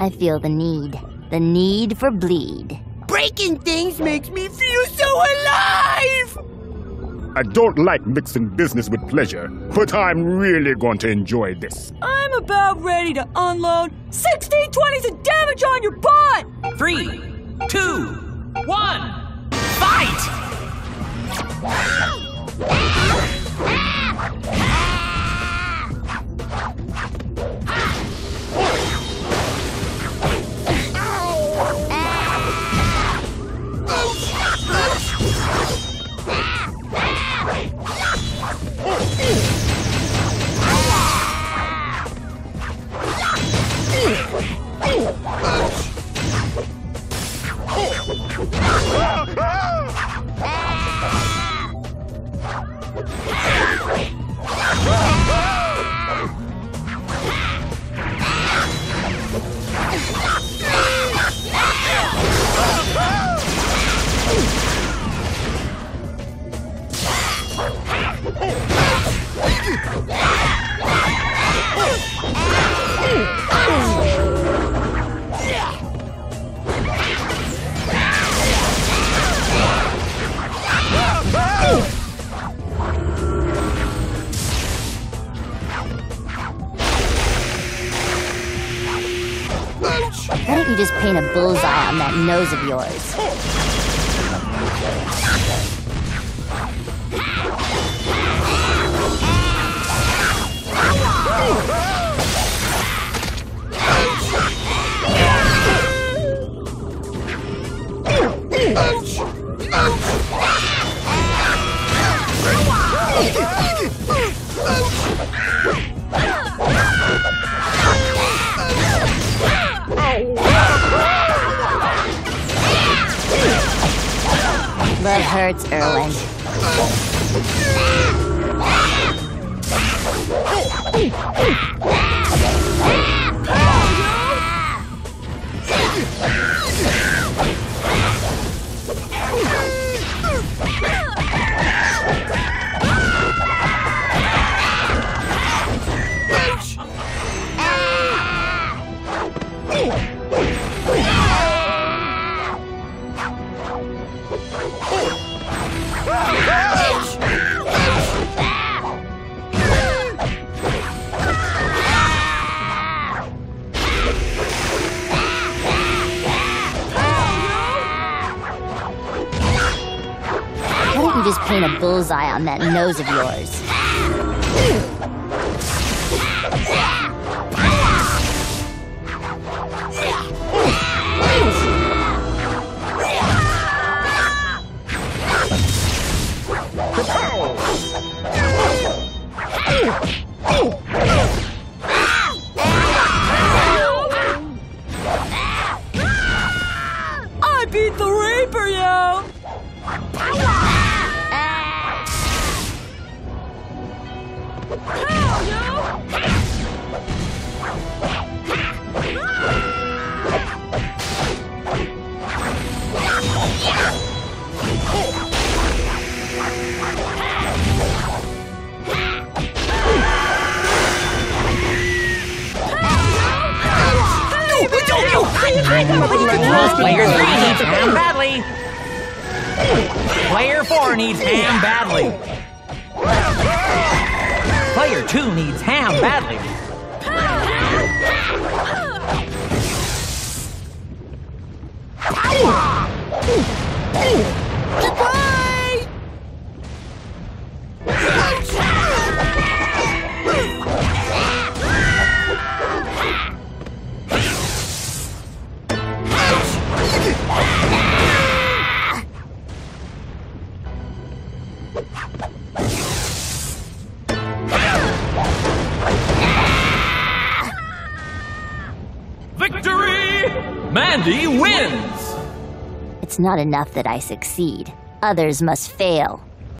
I feel the need for bleed. Breaking things makes me feel so alive! I don't like mixing business with pleasure, but I'm really going to enjoy this. I'm about ready to unload 16 20s of damage on your butt! 3, 2, 1, fight! Why don't you just paint a bullseye on that nose of yours? That hurts, Erwin. Just paint a bullseye on that nose of yours. I beat the Reaper, yo! Player 4 needs ham badly. Player 2 needs ham badly. Goodbye! Mandy wins! It's not enough that I succeed. Others must fail.